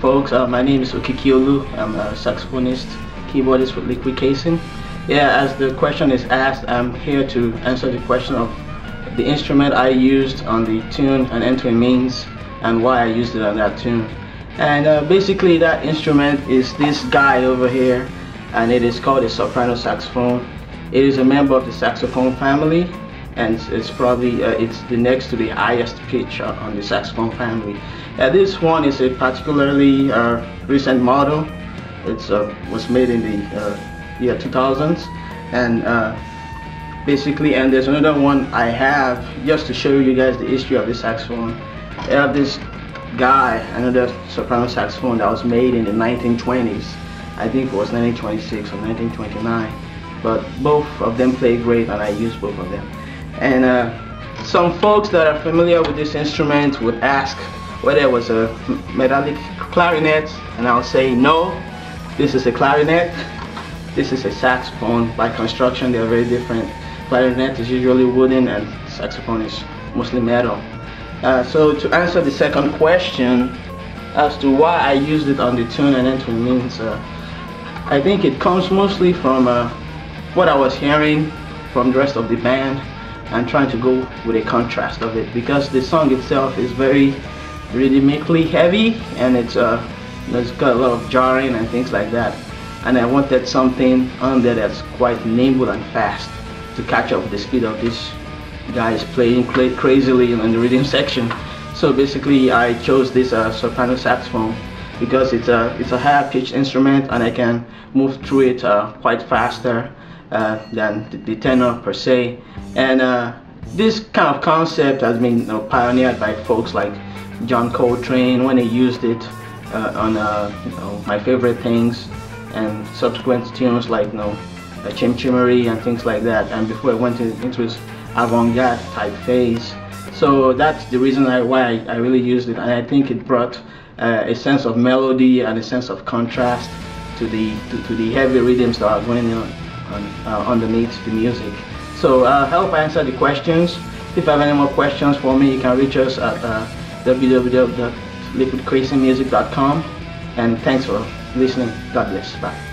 folks, my name is Okikiolu. I'm a saxophonist, keyboardist with Liquid Casing. Yeah, as the question is asked, I'm here to answer the question of the instrument I used on the tune An End to a Means and why I used it on that tune. And basically that instrument is this guy over here, and it is called a soprano saxophone. It is a member of the saxophone family, and it's probably it's the next to the highest pitch on the saxophone family. This one is a particularly recent model. It was made in the year 2000s, and basically, and there's another one I have just to show you guys the history of the saxophone. I have this guy, another soprano saxophone that was made in the 1920s. I think it was 1926 or 1929. But both of them play great, and I use both of them. And some folks that are familiar with this instrument would ask whether it was a metallic clarinet, and I'll say no, this is a clarinet. This is a saxophone. By construction, they are very different. Clarinet is usually wooden, and saxophone is mostly metal. So to answer the second question as to why I used it on the tune An End to a Means, I think it comes mostly from what I was hearing from the rest of the band and trying to go with a contrast of it, because the song itself is very rhythmically heavy, and it's got a lot of jarring and things like that, and I wanted something on there that's quite nimble and fast to catch up the speed of this guy's playing crazily in the rhythm section. So basically I chose this soprano saxophone because it's a higher pitched instrument, and I can move through it quite faster than the tenor per se. And this kind of concept has been pioneered by folks like John Coltrane when he used it on My Favorite Things and subsequent tunes like Chim Chim Marie and things like that, and before it went into his avant-garde type phase. So that's the reason why I really used it, and I think it brought a sense of melody and a sense of contrast to the heavy rhythms that are going on underneath the music. So I hope I answered the questions. If you have any more questions for me, you can reach us at www.liquidcasingmusic.com, and thanks for listening. God bless. Bye.